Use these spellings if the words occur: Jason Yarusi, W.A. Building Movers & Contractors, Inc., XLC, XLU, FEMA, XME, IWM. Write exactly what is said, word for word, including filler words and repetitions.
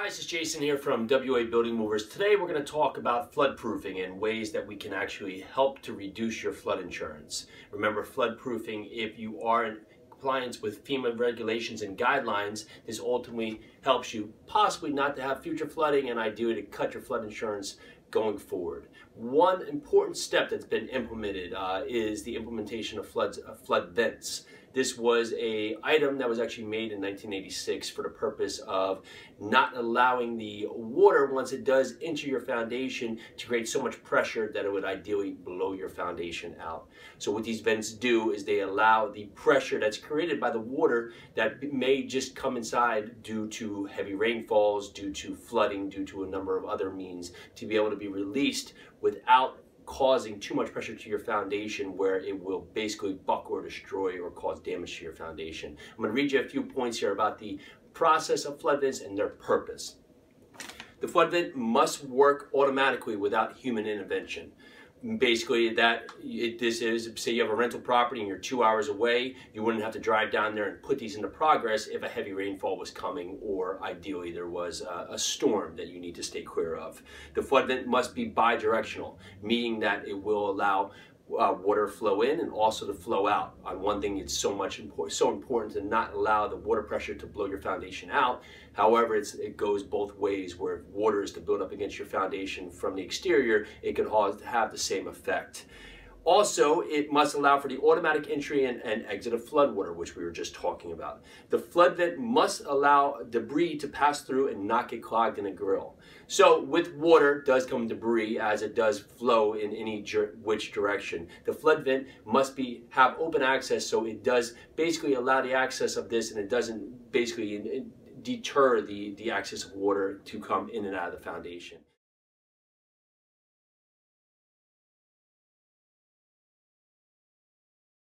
Hi, this is Jason here from W A Building Movers. Today we're going to talk about flood proofing and ways that we can actually help to reduce your flood insurance. Remember, flood proofing, if you are in compliance with FEMA regulations and guidelines, this ultimately helps you possibly not to have future flooding and ideally to cut your flood insurance going forward. One important step that's been implemented uh, is the implementation of floods, uh, flood vents. This was an item that was actually made in nineteen eighty-six for the purpose of not allowing the water, once it does enter your foundation, to create so much pressure that it would ideally blow your foundation out. So what these vents do is they allow the pressure that's created by the water that may just come inside due to heavy rainfalls, due to flooding, due to a number of other means, to be able to be released without causing too much pressure to your foundation where it will basically buck or destroy or cause damage to your foundation. I'm going to read you a few points here about the process of flood vents and their purpose. The flood vent must work automatically without human intervention. Basically, that it, this is, say you have a rental property and you're two hours away, you wouldn't have to drive down there and put these into progress if a heavy rainfall was coming or ideally there was a, a storm that you need to stay clear of. The flood vent must be bi-directional, meaning that it will allow Uh, water flow in and also to flow out. On one thing, it's so much important, so important to not allow the water pressure to blow your foundation out. However, it's, it goes both ways, where if water is to build up against your foundation from the exterior, it can have the same effect. Also, it must allow for the automatic entry and, and exit of floodwater, which we were just talking about. The flood vent must allow debris to pass through and not get clogged in a grill. So with water does come debris, as it does flow in any which direction. The flood vent must be have open access, so it does basically allow the access of this, and it doesn't basically deter the, the access of water to come in and out of the foundation.